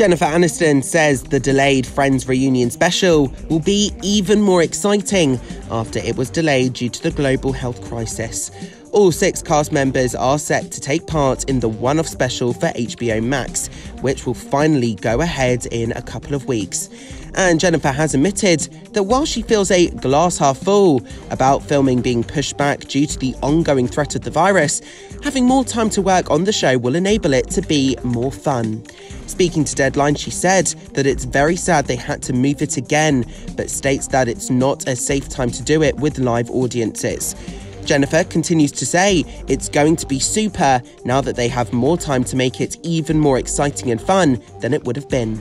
Jennifer Aniston says the delayed Friends reunion special will be even more exciting after it was delayed due to the global health crisis. All 6 cast members are set to take part in the one-off special for HBO Max, which will finally go ahead in a couple of weeks. And Jennifer has admitted that while she feels a glass half full about filming being pushed back due to the ongoing threat of the virus, having more time to work on the show will enable it to be more fun. Speaking to Deadline, she said that it's very sad they had to move it again, but states that it's not a safe time to do it with live audiences. Jennifer continues to say it's going to be super now that they have more time to make it even more exciting and fun than it would have been.